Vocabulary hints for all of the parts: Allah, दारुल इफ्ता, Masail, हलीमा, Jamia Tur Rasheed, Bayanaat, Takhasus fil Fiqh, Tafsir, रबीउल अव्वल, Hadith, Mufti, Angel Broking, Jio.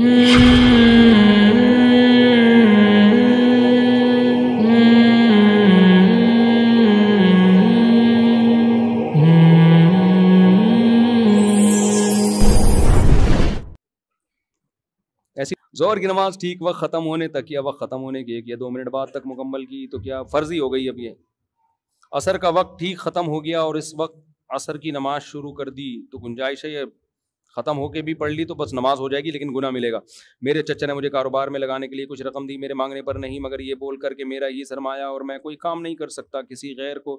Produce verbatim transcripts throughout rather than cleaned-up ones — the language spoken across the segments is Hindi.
जोहर की नमाज ठीक वक्त ख़त्म होने तक या वक्त ख़त्म होने के एक या दो मिनट बाद तक मुकम्मल की तो क्या फ़र्ज़ी हो गई? अब ये असर का वक्त ठीक ख़त्म हो गया और इस वक्त असर की नमाज शुरू कर दी तो गुंजाइश है, ख़त्म होके भी पढ़ ली तो बस नमाज हो जाएगी लेकिन गुनाह मिलेगा। मेरे चचा ने मुझे कारोबार में लगाने के लिए कुछ रकम दी, मेरे मांगने पर नहीं मगर ये बोल करके मेरा ये सरमाया और मैं कोई काम नहीं कर सकता किसी गैर को।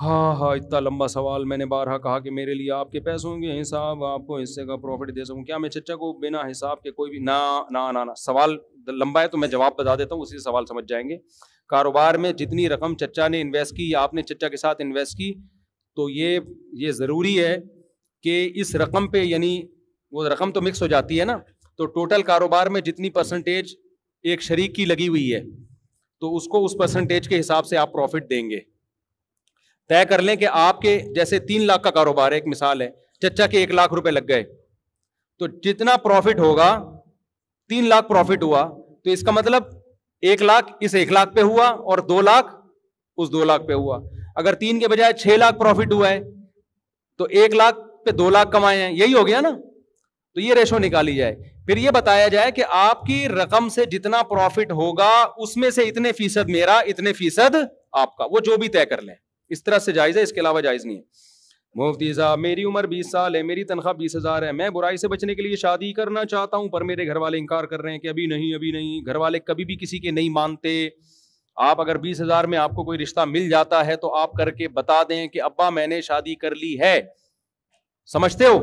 हाँ हाँ इतना लंबा सवाल। मैंने बारहा कहा कि मेरे लिए आपके पैसे होंगे हिसाब, आपको हिस्से का प्रॉफिट दे सकूँ क्या? मैं चचा को बिना हिसाब के कोई भी ना ना ना ना सवाल लंबा है तो मैं जवाब बता देता हूँ, उसी सवाल समझ जाएंगे। कारोबार में जितनी रकम चचा ने इन्वेस्ट की या आपने चचा के साथ इन्वेस्ट की तो ये ये ज़रूरी है कि इस रकम पे, यानी वो रकम तो मिक्स हो जाती है ना, तो टोटल कारोबार में जितनी परसेंटेज एक शरीक की लगी हुई है तो उसको उस परसेंटेज के हिसाब से आप प्रॉफिट देंगे। तय कर लें कि आपके जैसे तीन लाख का कारोबार है, एक मिसाल है, चचा के एक लाख रुपए लग गए तो जितना प्रॉफिट होगा, तीन लाख प्रॉफिट हुआ तो इसका मतलब एक लाख इस एक लाख पे हुआ और दो लाख उस दो लाख पे हुआ। अगर तीन के बजाय छह लाख प्रॉफिट हुआ है तो एक लाख पे दो लाख कमाए हैं, यही हो गया ना। तो ये रेशो निकाली जाए, फिर ये बताया जाए कि आपकी रकम से जितना प्रॉफिट होगा उसमें से इतने फीसद मेरा, इतने फीसद आपका, वो जो भी तय कर लें। इस तरह से जायज़ है, इसके अलावा जायज़ नहीं है। मुफ्ती साहब, मेरी उम्र बीस साल है, मेरी तनख्वाह बीस हज़ार है, मैं बुराई से बचने के लिए शादी करना चाहता हूं पर मेरे घर वाले इनकार कर रहे हैं कि अभी नहीं अभी नहीं। घर वाले कभी भी किसी के नहीं मानते। आप अगर बीस हज़ार में आपको कोई रिश्ता मिल जाता है तो आप करके बता दें कि अब्बा मैंने शादी कर ली है, समझते हो?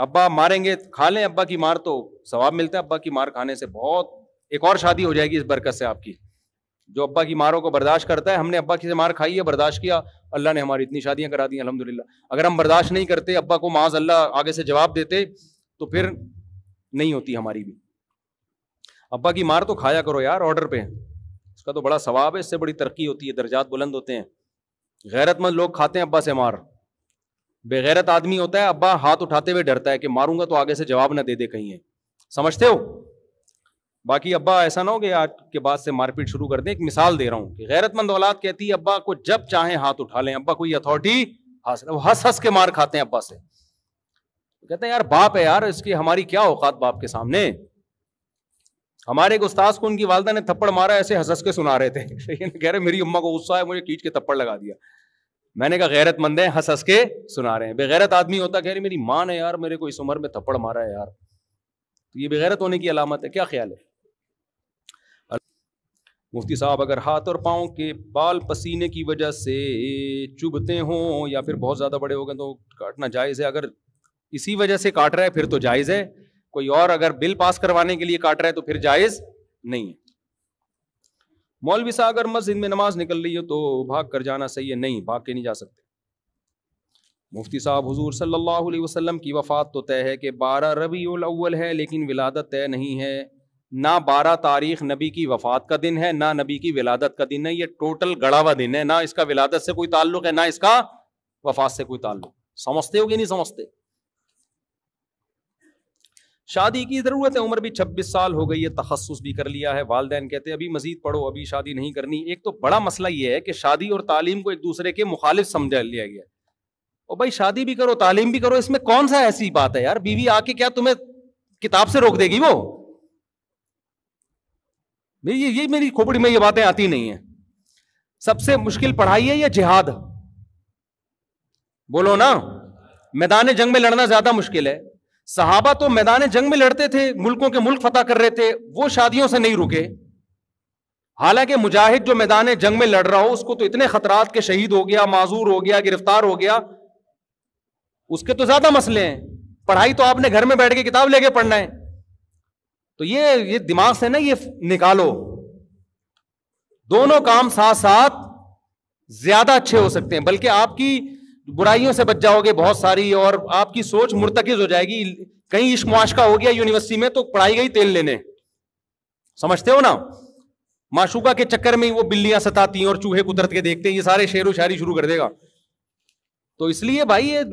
अब्बा मारेंगे, खा लें अब्बा की मार तो सवाब मिलता है, अब्बा की मार खाने से बहुत, एक और शादी हो जाएगी इस बरकत से आपकी। जो अब्बा की मारों को बर्दाश्त करता है, हमने अब्बा की से मार खाई है, बर्दाश्त किया, अल्लाह ने हमारी इतनी शादियां करा दी अल्हम्दुलिल्लाह। अगर हम बर्दाश्त नहीं करते, अब्बा को माज अल्लाह आगे से जवाब देते तो फिर नहीं होती हमारी भी। अब्बा की मार तो खाया करो यार, ऑर्डर पे है, इसका तो बड़ा सवाब है, इससे बड़ी तरक्की होती है, दर्जात बुलंद होते हैं। गैरतमंद लोग खाते हैं अब्बा से मार, बेगैरत आदमी होता है अब्बा हाथ उठाते हुए डरता है कि मारूंगा तो आगे से जवाब ना दे दे कहीं है, समझते हो? बाकी अब्बा ऐसा ना हो कि आज के बाद से मारपीट शुरू कर दें, एक मिसाल दे रहा हूँ कि गैरतमंद औलाद कहती है अब्बा को जब चाहे हाथ उठा लें, अब्बा कोई अथॉरिटी हासिल, वो हंस हंस के मार खाते हैं अब्बा से, कहते हैं यार बाप है यार, इसकी हमारी क्या औकात बाप के सामने। हमारे एक उस्ताद को उनकी वालदा ने थप्पड़ मारा, ऐसे हंस हंस के सुना रहे थे, कह रहे मेरी अम्मा को गुस्सा है, मुझे खींच के थप्पड़ लगा दिया। मैंने कहा गैरतमंद है, हंस हंस के सुना रहे हैं। बेगैरत आदमी होता कह रही मेरी माँ ने यार मेरे को इस उम्र में थप्पड़ मारा है यार, ये बेगैरत होने की अलामत है, क्या ख्याल है? मुफ्ती साहब, अगर हाथ और पाँव के बाल पसीने की वजह से चुभते हों या फिर बहुत ज़्यादा बड़े हो गए तो काटना जायज़ है? अगर इसी वजह से काट रहा है फिर तो जायज़ है, कोई और अगर बिल पास करवाने के लिए काट रहा है तो फिर जायज़ नहीं है। मौलवी साहब, अगर मस्जिद में नमाज निकल रही हो तो भाग कर जाना सही है? नहीं, भाग के नहीं जा सकते। मुफ्ती साहब, हुजूर सल्लल्लाहु अलैहि वसल्लम की वफ़ात तो तय है कि बारह रबीउल अव्वल है लेकिन विलादत तय नहीं है, ना बारह तारीख नबी की वफ़ात का दिन है ना नबी की विलादत का दिन है, ये टोटल गड़ावा दिन है, ना इसका विलादत से कोई ताल्लुक़ है ना इसका वफ़ात से कोई ताल्लुक़, समझते हो कि नहीं समझते? शादी की ज़रूरत है, उम्र भी छब्बीस साल हो गई है, तखस्सुस भी कर लिया है, वालदैन कहते हैं अभी मज़ीद पढ़ो, अभी शादी नहीं करनी। एक तो बड़ा मसला ये है कि शादी और तालीम को एक दूसरे के मुखालिफ समझा लिया गया। और भाई शादी भी करो तालीम भी करो, इसमें कौन सा ऐसी बात है यार, बीवी आके क्या तुम्हें किताब से रोक देगी वो? ये ये मेरी खोपड़ी में ये बातें आती नहीं है। सबसे मुश्किल पढ़ाई है या जिहाद? बोलो ना, मैदान जंग में लड़ना ज्यादा मुश्किल है। सहाबा तो मैदान जंग में लड़ते थे, मुल्कों के मुल्क फतह कर रहे थे, वो शादियों से नहीं रुके। हालांकि मुजाहिद जो मैदान जंग में लड़ रहा हो उसको तो इतने खतरात के शहीद हो गया, माजूर हो गया, गिरफ्तार हो गया, उसके तो ज्यादा मसले हैं। पढ़ाई तो आपने घर में बैठ के किताब लेके पढ़ना है, तो ये ये दिमाग से ना ये निकालो। दोनों काम साथ साथ ज्यादा अच्छे हो सकते हैं, बल्कि आपकी बुराइयों से बच जाओगे बहुत सारी और आपकी सोच मुर्तकिज हो जाएगी। कहीं इश्क मुआशका हो गया यूनिवर्सिटी में तो पढ़ाई गई तेल लेने, समझते हो ना? माशूका के चक्कर में ही वो बिल्लियां सताती हैं और चूहे कुदरत के देखते हैं, ये सारे शेर व शायरी शुरू कर देगा। तो इसलिए भाई ये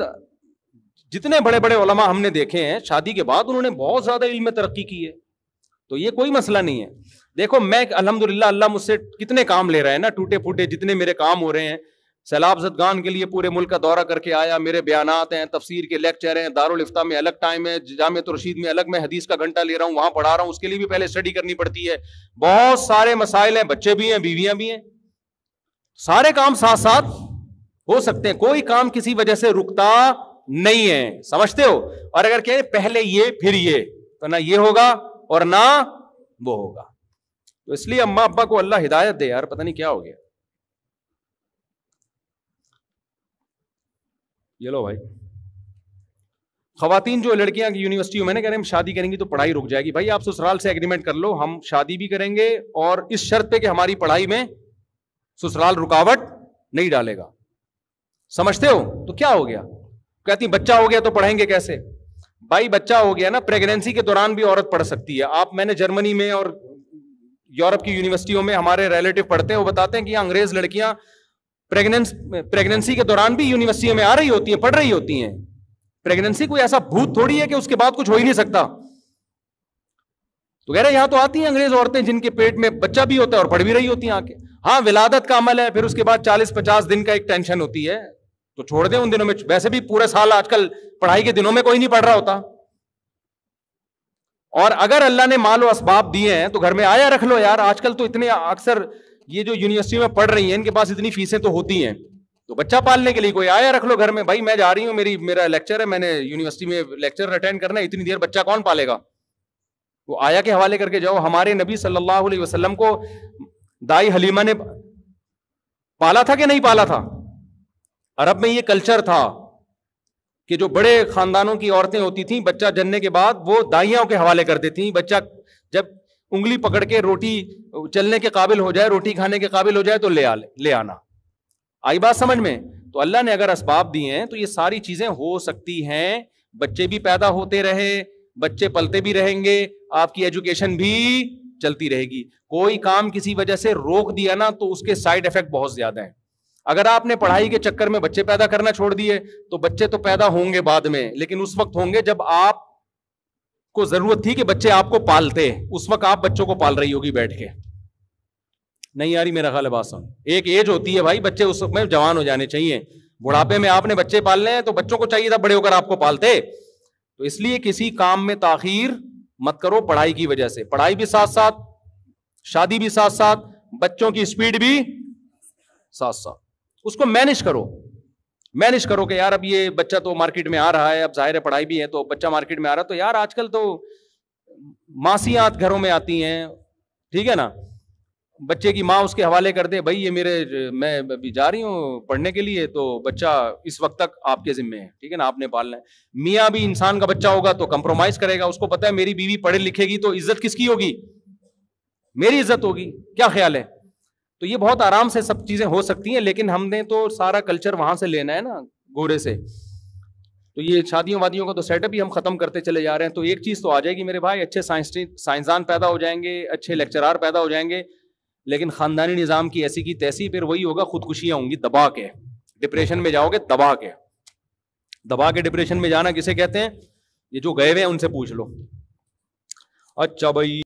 जितने बड़े बड़े उलमा हमने देखे हैं शादी के बाद उन्होंने बहुत ज़्यादा इल्म में तरक्की की है, तो ये कोई मसला नहीं है। देखो मैं अल्हम्दुलिल्लाह, अल्लाह मुझसे कितने काम ले रहा है ना, टूटे फूटे जितने मेरे काम हो रहे हैं। सैलाब जदगान के लिए पूरे मुल्क का दौरा करके आया, मेरे बयानात हैं, तफसीर के लेक्चर हैं, दारुल इफ्ता में अलग टाइम है, जामिया तुर रशीद में अलग मैं हदीस का घंटा ले रहा हूँ, वहाँ पढ़ा रहा हूँ, उसके लिए भी पहले स्टडी करनी पड़ती है। बहुत सारे मसाइल हैं, बच्चे भी हैं, बीवियाँ भी हैं, सारे काम साथ साथ हो सकते हैं, कोई काम किसी वजह से रुकता नहीं है, समझते हो। और अगर कहें पहले ये फिर ये, तो ना ये होगा और ना वो होगा। तो इसलिए अम्मा अब्बा को अल्लाह हिदायत दे यार, पता नहीं क्या हो गया। ये लो भाई, खवातीन जो लड़कियां यूनिवर्सिटी में, मैंने कह रहे हम शादी करेंगी तो पढ़ाई रुक जाएगी। भाई आप ससुराल से एग्रीमेंट कर लो, हम शादी भी करेंगे और इस शर्त पे कि हमारी पढ़ाई में ससुराल रुकावट नहीं डालेगा, समझते हो। तो क्या हो गया? कहती बच्चा हो गया तो पढ़ेंगे कैसे? भाई बच्चा हो गया ना, प्रेगनेंसी के दौरान भी औरत पढ़ सकती है। आप, मैंने जर्मनी में और यूरोप की यूनिवर्सिटियों में हमारे रिलेटिव पढ़ते हैं, वो बताते हैं कि अंग्रेज लड़कियां प्रेगनेंसी प्रेगनेंसी के दौरान भी यूनिवर्सिटी में आ रही होती हैं, पढ़ रही होती हैं। प्रेगनेंसी कोई ऐसा भूत थोड़ी है कि उसके बाद कुछ हो ही नहीं सकता। तो कह रहे यहां तो आती हैं अंग्रेज औरतें जिनके पेट में बच्चा भी होता है और पढ़ भी रही होती हैं आके। हाँ, विलादत का अमल है, फिर उसके बाद चालीस पचास दिन का एक टेंशन होती है, तो छोड़ दे उन दिनों में। वैसे भी पूरे साल आजकल पढ़ाई के दिनों में कोई नहीं पढ़ रहा होता, और अगर अल्लाह ने माल और असबाब दिए हैं तो घर में आया रख लो यार। आजकल तो इतने अक्सर ये जो यूनिवर्सिटी में पढ़ रही हैं इनके पास इतनी फीसें तो होती हैं, तो बच्चा पालने के लिए कोई आया रख लो घर में। भाई मैं जा रही हूँ, मेरी मेरा लेक्चर है, मैंने यूनिवर्सिटी में लेक्चर अटेंड करना है, इतनी देर बच्चा कौन पालेगा? वो आया के हवाले करके जाओ। हमारे नबी सल्लल्लाहु अलैहि वसल्लम को दाई हलीमा ने पाला था कि नहीं पाला था? अरब में ये कल्चर था कि जो बड़े खानदानों की औरतें होती थीं, बच्चा जन्मने के बाद वो दाइयों के हवाले कर देती। बच्चा जब उंगली पकड़ के रोटी चलने के काबिल हो जाए, रोटी खाने के काबिल हो जाए तो ले आ ले आना। आई बात समझ में? तो अल्लाह ने अगर असबाब दिए हैं तो ये सारी चीज़ें हो सकती हैं। बच्चे भी पैदा होते रहे, बच्चे पलते भी रहेंगे, आपकी एजुकेशन भी चलती रहेगी। कोई काम किसी वजह से रोक दिया ना तो उसके साइड इफेक्ट बहुत ज़्यादा हैं। अगर आपने पढ़ाई के चक्कर में बच्चे पैदा करना छोड़ दिए तो बच्चे तो पैदा होंगे बाद में, लेकिन उस वक्त होंगे जब आप को जरूरत थी कि बच्चे आपको पालते। उस वक्त आप बच्चों को पाल रही होगी बैठ के। नहीं यार, मेरा ख्याल है बात सुन, एक एज होती है भाई, बच्चे उस वक्त में जवान हो जाने चाहिए। बुढ़ापे में आपने बच्चे पालने हैं तो बच्चों को चाहिए था बड़े होकर आपको पालते। तो इसलिए किसी काम में ताखीर मत करो पढ़ाई की वजह से। पढ़ाई भी साथ साथ, शादी भी साथ साथ, बच्चों की स्पीड भी साथ साथ। उसको मैनेज करो, मैनेज करो कि यार अब ये बच्चा तो मार्केट में आ रहा है, अब जाहिर है पढ़ाई भी है तो बच्चा मार्केट में आ रहा है तो यार आजकल तो मासियात घरों में आती हैं, ठीक है ना। बच्चे की माँ उसके हवाले कर दे, भाई ये मेरे, मैं अभी जा रही हूँ पढ़ने के लिए तो बच्चा इस वक्त तक आपके ज़िम्मे है, ठीक है ना, आपने पालना है। मियाँ भी इंसान का बच्चा होगा तो कंप्रोमाइज़ करेगा, उसको पता है मेरी बीवी पढ़े लिखेगी तो इज्जत किसकी होगी? मेरी इज्जत होगी। क्या ख्याल है? तो ये बहुत आराम से सब चीज़ें हो सकती हैं, लेकिन हमने तो सारा कल्चर वहाँ से लेना है ना, गोरे से। तो ये शादियों वादियों का तो सेटअप ही हम ख़त्म करते चले जा रहे हैं। तो एक चीज़ तो आ जाएगी मेरे भाई, अच्छे साइंसदान पैदा हो जाएंगे, अच्छे लेक्चरार पैदा हो जाएंगे, लेकिन ख़ानदानी निज़ाम की ऐसी की तैसी, फिर वही होगा, खुदकुशियाँ होंगी दबा के। डिप्रेशन में जाओगे दबा के, दबा के डिप्रेशन में जाना किसे कहते हैं, ये जो गए हुए हैं उनसे पूछ लो। अच्छा भाई।